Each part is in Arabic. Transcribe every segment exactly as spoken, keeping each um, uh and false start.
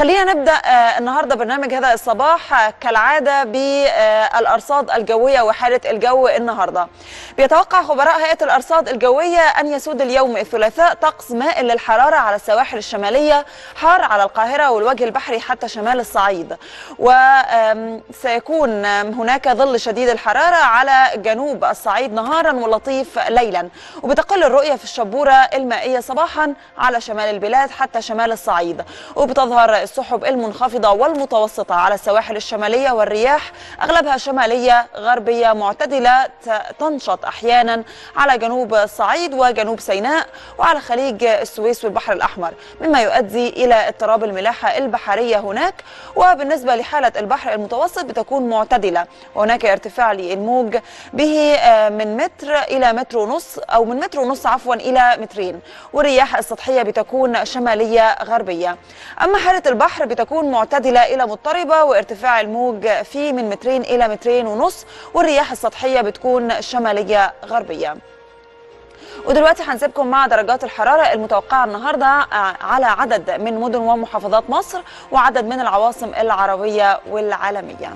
خلينا نبدأ النهاردة برنامج هذا الصباح كالعادة بالأرصاد الجوية وحالة الجو النهاردة. بيتوقع خبراء هيئة الأرصاد الجوية أن يسود اليوم الثلاثاء طقس مائل للحرارة على السواحل الشمالية، حار على القاهرة والوجه البحري حتى شمال الصعيد، وسيكون هناك ظل شديد الحرارة على جنوب الصعيد نهارا ولطيف ليلا، وبتقل الرؤية في الشبورة المائية صباحا على شمال البلاد حتى شمال الصعيد، وبتظهر السحب المنخفضة والمتوسطة على السواحل الشمالية والرياح أغلبها شمالية غربية معتدلة تنشط أحيانا على جنوب الصعيد وجنوب سيناء وعلى خليج السويس والبحر الأحمر، مما يؤدي إلى اضطراب الملاحة البحرية هناك. وبالنسبة لحالة البحر المتوسط بتكون معتدلة، وهناك ارتفاع للموج به من متر إلى متر ونص أو من متر ونص عفوا إلى مترين، والرياح السطحية بتكون شمالية غربية. أما حالة البحر بتكون معتدلة إلى مضطربة، وارتفاع الموج فيه من مترين إلى مترين ونص، والرياح السطحية بتكون شمالية غربية. ودلوقتي هنسيبكم مع درجات الحرارة المتوقعة النهاردة على عدد من مدن ومحافظات مصر وعدد من العواصم العربية والعالمية.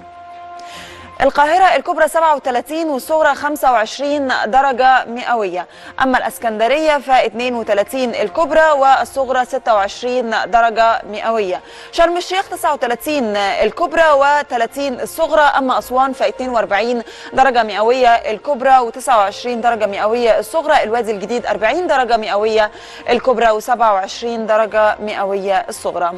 القاهرة الكبرى سبعة وثلاثين والصغرى خمسة وعشرين درجة مئوية، أما الأسكندرية ف اثنين وثلاثين الكبرى والصغرى ستة وعشرين درجة مئوية، شرم الشيخ تسعة وثلاثين الكبرى وثلاثين الصغرى، أما أسوان ف اثنين وأربعين درجة مئوية الكبرى وتسعة وعشرين درجة مئوية الصغرى، الوادي الجديد أربعين درجة مئوية الكبرى وسبعة وعشرين درجة مئوية الصغرى.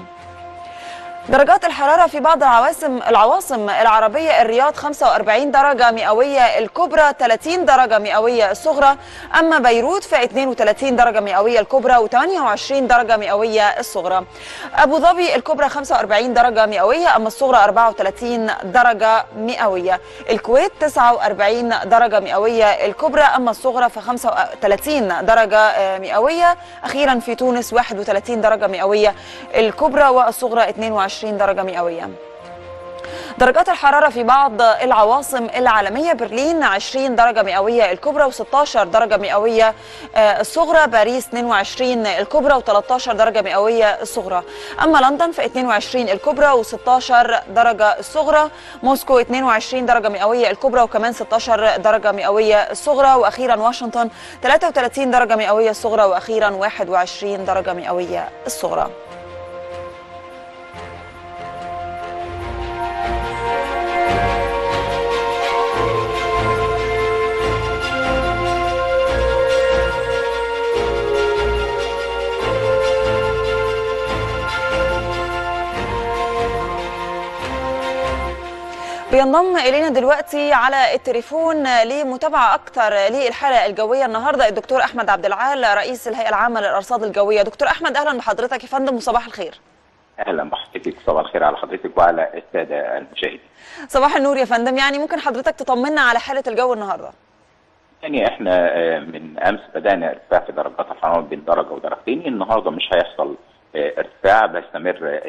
درجات الحرارة في بعض العواصم العواصم العربية: الرياض خمسة وأربعين درجة مئوية الكبرى، ثلاثين درجة مئوية الصغرى، أما بيروت ف اثنين وثلاثين درجة مئوية الكبرى وثمانية وعشرين درجة مئوية الصغرى. أبو ظبي الكبرى خمسة وأربعين درجة مئوية، أما الصغرى أربعة وثلاثين درجة مئوية. الكويت تسعة وأربعين درجة مئوية الكبرى، أما الصغرى ف خمسة وثلاثين درجة مئوية. أخيرا في تونس واحد وثلاثين درجة مئوية الكبرى والصغرى اثنين وعشرين درجة مئوية. درجات الحرارة في بعض العواصم العالمية: برلين عشرين درجة مئوية الكبرى وستة عشر درجة مئوية الصغرى، باريس اثنين وعشرين الكبرى وثلاثة عشر درجة مئوية الصغرى، أما لندن ف اثنين وعشرين الكبرى وستة عشر درجة الصغرى، موسكو اثنين وعشرين درجة مئوية الكبرى وكمان ستة عشر درجة مئوية الصغرى، وأخيرا واشنطن ثلاثة وثلاثين درجة مئوية الصغرى، وأخيرا واحد وعشرين درجة مئوية الصغرى. بينضم الينا دلوقتي على التليفون لمتابعه اكثر للحاله الجويه النهارده الدكتور احمد عبد العال، رئيس الهيئه العامه للارصاد الجويه. دكتور احمد، اهلا بحضرتك يا فندم وصباح الخير. اهلا بحضرتك، صباح الخير على حضرتك وعلى الساده المشاهدين. صباح النور يا فندم. يعني ممكن حضرتك تطمنا على حاله الجو النهارده؟ يعني احنا من امس بدانا ارتفاع في درجات الحراره بين درجه ودرجتين، النهارده مش هيحصل ارتفاع، بستمر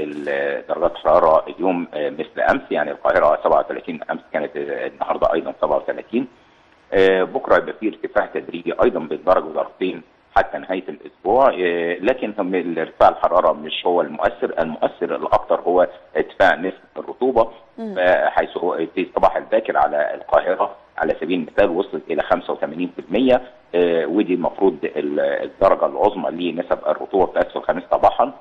درجات الحراره اليوم مثل امس، يعني القاهره سبعة وثلاثين امس كانت، النهارده ايضا سبعة وثلاثين، بكره يبقى في ارتفاع تدريجي ايضا بالدرجه ودرجتين حتى نهايه الاسبوع، لكن ارتفاع الحراره مش هو المؤثر، المؤثر الاكثر هو ارتفاع نسبه الرطوبه، حيث في الصباح الباكر على القاهره على سبيل المثال وصلت الى خمسة وثمانين بالمئة، ودي المفروض الدرجه العظمى لنسب الرطوبه بتاعت الخميس صباحا،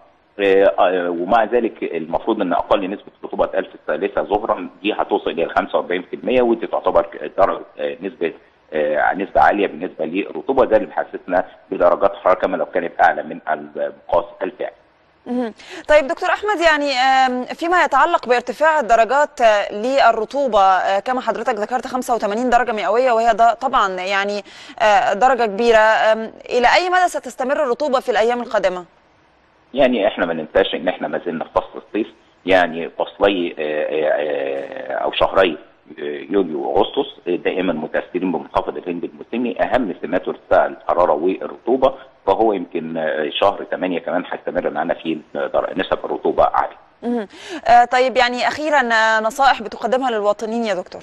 ومع ذلك المفروض ان اقل نسبه رطوبه الف الثالثه ظهرا دي هتوصل الى خمسة وأربعين بالمئة، ودي تعتبر درجه نسبه نسبه عاليه بالنسبه للرطوبه، ده اللي بيحسسنا بدرجات حراره كما لو كانت اعلى من المقاس الفعلي. طيب دكتور احمد، يعني فيما يتعلق بارتفاع الدرجات للرطوبه كما حضرتك ذكرت خمسة وثمانين درجه مئويه، وهي ده طبعا يعني درجه كبيره، الى اي مدى ستستمر الرطوبه في الايام القادمه؟ يعني احنا ما ننساش ان احنا ما زلنا في فصل الصيف، يعني فصلي او شهري يوليو واغسطس دائما متاثرين بمنخفض الهند الموسمي، اهم سماته ارتفاع الحراره والرطوبه، فهو يمكن شهر ثمانية كمان هيستمر معانا في نسب الرطوبه عاليه. آه طيب، يعني اخيرا نصائح بتقدمها للمواطنين يا دكتور؟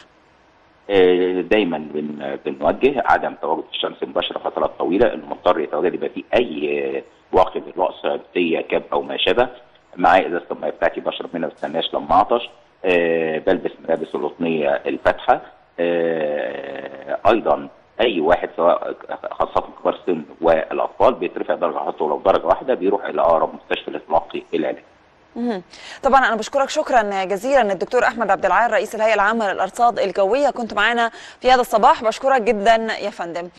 آه دايما بن بنوجه عدم تواجد الشمس مباشره فترات طويله، المضطر يتواجد يبقى في اي وقت للرؤى صيفيه كاب او ما شابه، معايا ازازه الميه بتاعتي بشرب منها ما بستناش لما اعطش، آه بلبس ملابس القطنيه الفاتحه، آه ايضا اي واحد سواء خاصه كبار السن والاطفال بيترفع درجه حرارته ولو درجه واحده بيروح الى اقرب مستشفى لتلقي العلاج. طبعا انا بشكرك شكرا جزيلا الدكتور احمد عبد العال رئيس الهيئه العامه للارصاد الجويه، كنت معانا في هذا الصباح، بشكرك جدا يا فندم.